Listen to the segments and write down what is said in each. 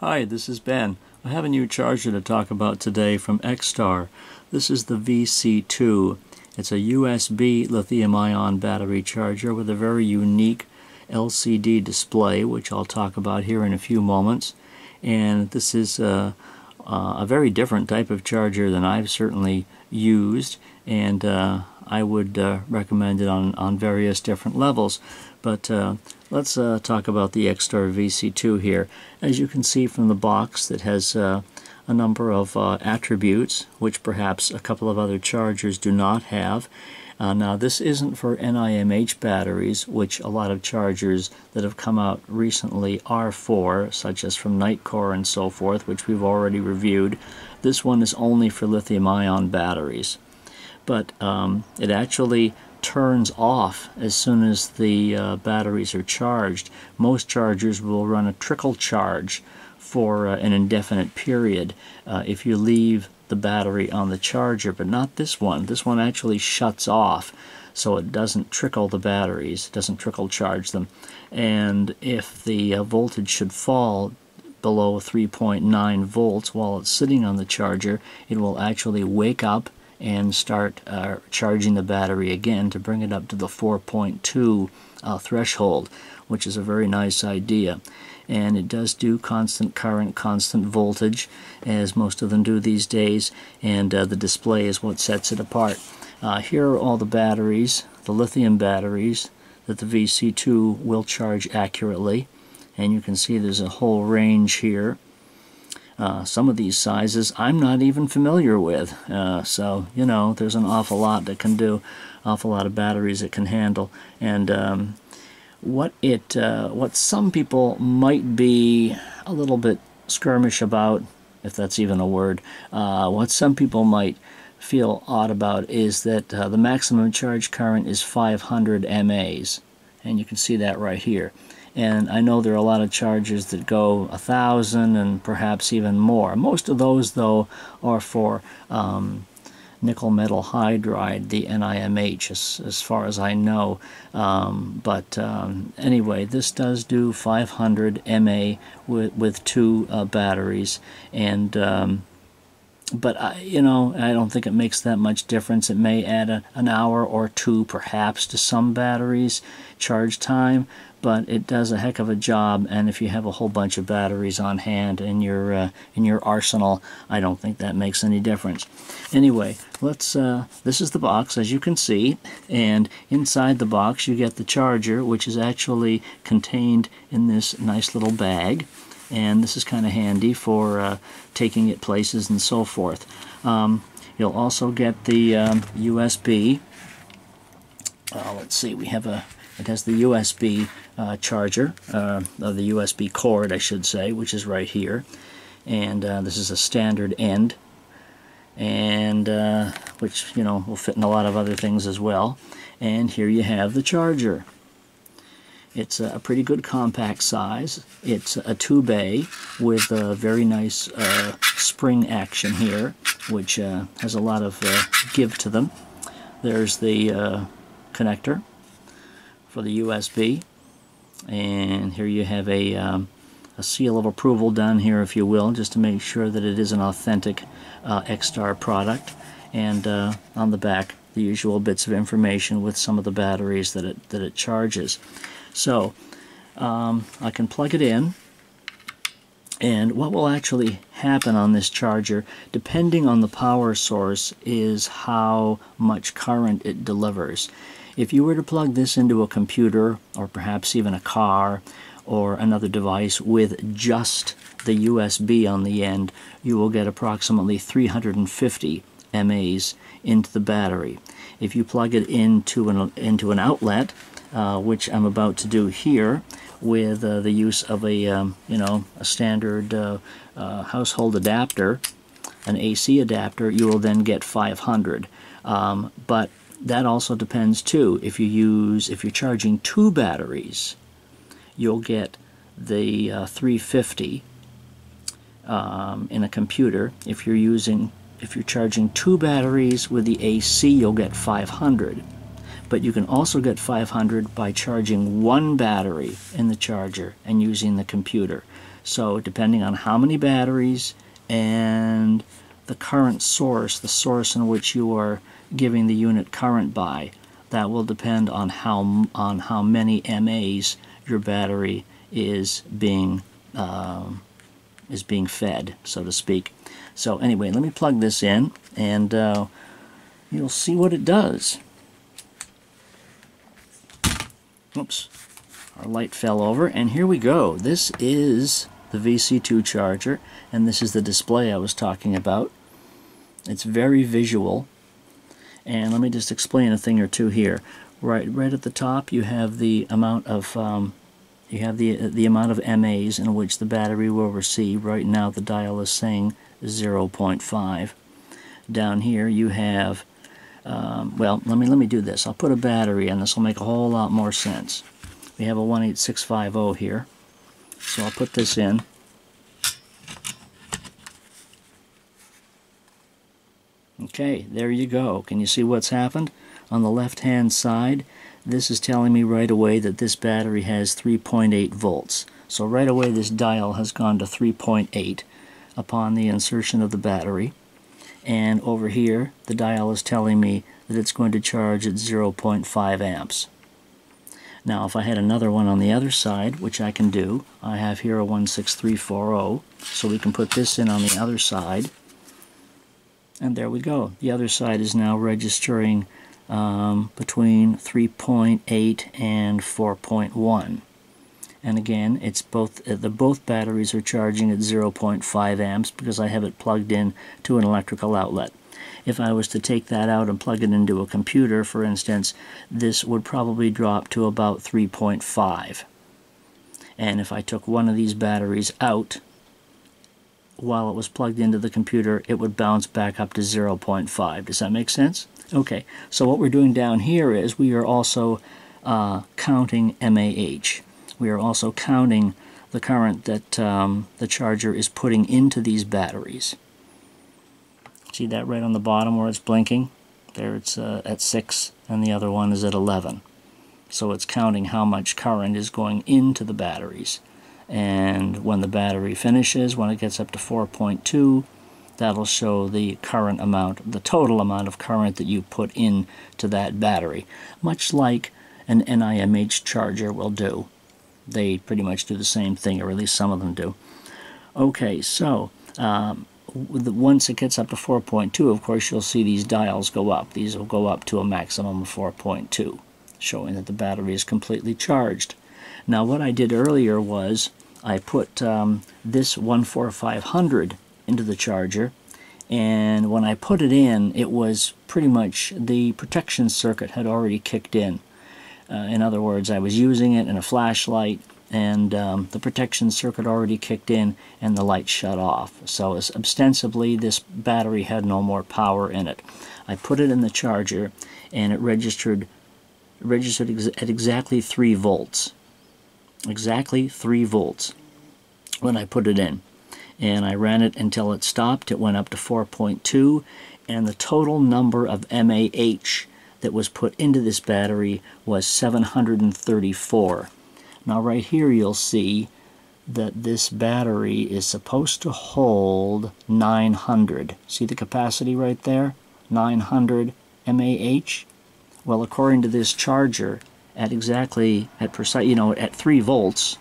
Hi, this is Ben. I have a new charger to talk about today from XTAR. This is the VC2. It's a USB lithium-ion battery charger with a very unique LCD display, which I'll talk about here in a few moments. And this is a very different type of charger than I've certainly used, and I would recommend it on various different levels. But let's talk about the XTAR VC2 here. As you can see from the box, it has a number of attributes which perhaps a couple of other chargers do not have. Now this isn't for NIMH batteries, which a lot of chargers that have come out recently are for, such as from Nitecore and so forth, which we've already reviewed. This one is only for lithium-ion batteries. But it actually turns off as soon as the batteries are charged. Most chargers will run a trickle charge for an indefinite period if you leave the battery on the charger, but not this one. This one actually shuts off, so it doesn't trickle the batteries, it doesn't trickle charge them. And if the voltage should fall below 3.9 volts while it's sitting on the charger, it will actually wake up and start charging the battery again to bring it up to the 4.2 threshold, which is a very nice idea. And it does do constant current, constant voltage, as most of them do these days, and the display is what sets it apart. Here are all the batteries, the lithium batteries, that the VC2 will charge accurately, and you can see there's a whole range here. Some of these sizes I'm not even familiar with, so you know, there's an awful lot that can do, awful lot of batteries it can handle. And what some people might be a little bit skirmish about, if that's even a word, what some people might feel odd about is that the maximum charge current is 500 MAs, and you can see that right here. And I know there are a lot of chargers that go 1,000 and perhaps even more. Most of those, though, are for nickel metal hydride, the NIMH, as far as I know. Anyway, this does do 500 MA with two batteries, and but I don't think it makes that much difference. It may add an hour or two perhaps to some batteries' charge time, but it does a heck of a job. And if you have a whole bunch of batteries on hand in your arsenal, I don't think that makes any difference. Anyway, let's this is the box, as you can see, and inside the box you get the charger, which is actually contained in this nice little bag. And this is kind of handy for taking it places and so forth. You'll also get the USB. Let's see, we have it has the USB charger, or the USB cord, I should say, which is right here. And this is a standard end, and which, you know, will fit in a lot of other things as well. And here you have the charger. It's a pretty good compact size. It's a 2-bay with a very nice spring action here, which has a lot of give to them. There's the connector for the USB, and here you have a seal of approval down here, if you will, just to make sure that it is an authentic XTAR product. And on the back, the usual bits of information with some of the batteries that it charges. So I can plug it in, and what will actually happen on this charger, depending on the power source, is how much current it delivers. If you were to plug this into a computer, or perhaps even a car or another device with just the USB on the end, you will get approximately 350 MAs into the battery. If you plug it into an outlet, which I'm about to do here with the use of a a standard household adapter, an AC adapter, you will then get 500. But that also depends too. If you're charging two batteries, you'll get the 350 in a computer. If you're charging two batteries with the AC, you'll get 500. But you can also get 500 by charging one battery in the charger and using the computer. So depending on how many batteries and the current source, the source in which you are giving the unit current by, that will depend on how many MAs your battery is being fed, so to speak. So anyway, let me plug this in, and you'll see what it does. Oops, our light fell over, and here we go. This is the VC2 charger, and this is the display I was talking about. It's very visual, and let me just explain a thing or two here. Right at the top, you have the amount of MAs in which the battery will receive. Right now, the dial is saying 0.5. Down here, you have well, let me do this. I'll put a battery in. This will make a whole lot more sense. We have a 18650 here, so I'll put this in. Okay, there you go. Can you see what's happened? On the left-hand side, this is telling me right away that this battery has 3.8 volts. So right away this dial has gone to 3.8 upon the insertion of the battery. And over here, the dial is telling me that it's going to charge at 0.5 amps. Now, if I had another one on the other side, which I can do, I have here a 16340, so we can put this in on the other side. And there we go. The other side is now registering between 3.8 and 4.1. And again, it's both batteries are charging at 0.5 amps because I have it plugged in to an electrical outlet. If I was to take that out and plug it into a computer, for instance, this would probably drop to about 3.5. And if I took one of these batteries out while it was plugged into the computer, it would bounce back up to 0.5. Does that make sense? Okay, so what we're doing down here is we are also counting MAH. We are also counting the current that the charger is putting into these batteries. See that right on the bottom where it's blinking? There it's at 6, and the other one is at 11. So it's counting how much current is going into the batteries. And when the battery finishes, when it gets up to 4.2, that'll show the current amount, the total amount of current that you put into that battery, much like an NIMH charger will do. They pretty much do the same thing, or at least some of them do. Okay, so once it gets up to 4.2, of course, you'll see these dials go up. These will go up to a maximum of 4.2, showing that the battery is completely charged. Now, what I did earlier was I put this 14500 into the charger, and when I put it in, it was pretty much the protection circuit had already kicked in. In other words, I was using it in a flashlight, and the protection circuit already kicked in, and the light shut off. So ostensibly, this battery had no more power in it. I put it in the charger, and it registered at exactly 3 volts. Exactly 3 volts when I put it in. And I ran it until it stopped. It went up to 4.2, and the total number of MAH that was put into this battery was 734. Now right here you'll see that this battery is supposed to hold 900. See the capacity right there? 900 MAH. Well, according to this charger, at 3 volts,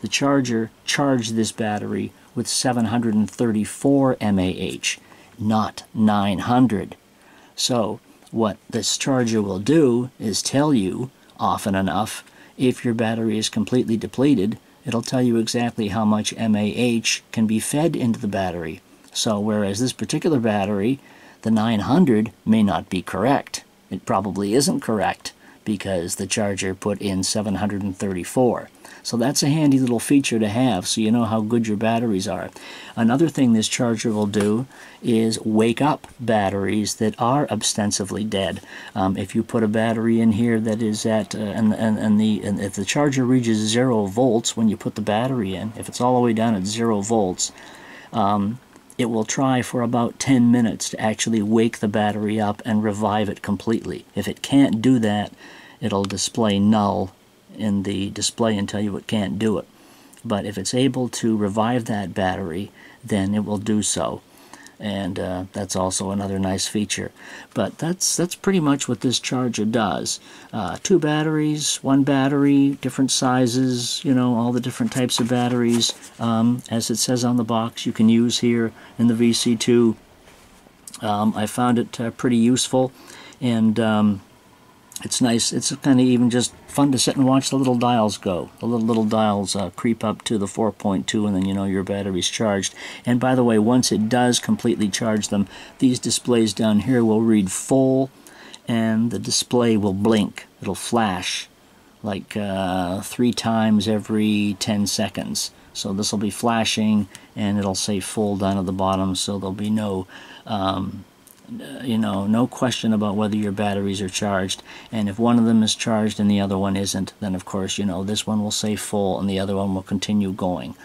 the charger charged this battery with 734 MAH, not 900. So what this charger will do is tell you often enough, if your battery is completely depleted, it'll tell you exactly how much MAH can be fed into the battery. So whereas this particular battery, the 900 may not be correct. It probably isn't correct because the charger put in 734. So that's a handy little feature to have, so you know how good your batteries are. Another thing this charger will do is wake up batteries that are ostensibly dead. If you put a battery in here that is at, and if the charger reaches 0 volts when you put the battery in, if it's all the way down at 0 volts, it will try for about 10 minutes to actually wake the battery up and revive it completely. If it can't do that, it'll display null in the display and tell you it can't do it. but if it's able to revive that battery, then it will do so. And that's also another nice feature. But that's pretty much what this charger does. 2 batteries, 1 battery, different sizes, you know, all the different types of batteries, as it says on the box, you can use here in the VC2. I found it pretty useful, and it's nice. It's kind of even just fun to sit and watch the little dials go. The little dials creep up to the 4.2, and then you know your battery's charged. And by the way, once it does completely charge them, these displays down here will read full, and the display will blink. It'll flash like 3 times every 10 seconds. So this will be flashing, and it'll say full down at the bottom, so there'll be no you know, no question about whether your batteries are charged. And if one of them is charged and the other one isn't, then of course, you know, this one will say full and the other one will continue going.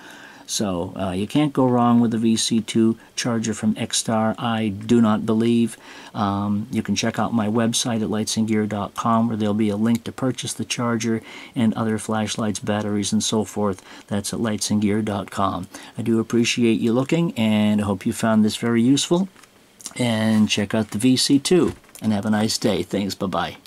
So you can't go wrong with the VC2 charger from XTAR, I do not believe. You can check out my website at lightsandgear.com, where there'll be a link to purchase the charger and other flashlights, batteries, and so forth. That's at lightsandgear.com. I do appreciate you looking, and I hope you found this very useful. And check out the VC2, and have a nice day. Thanks, bye-bye.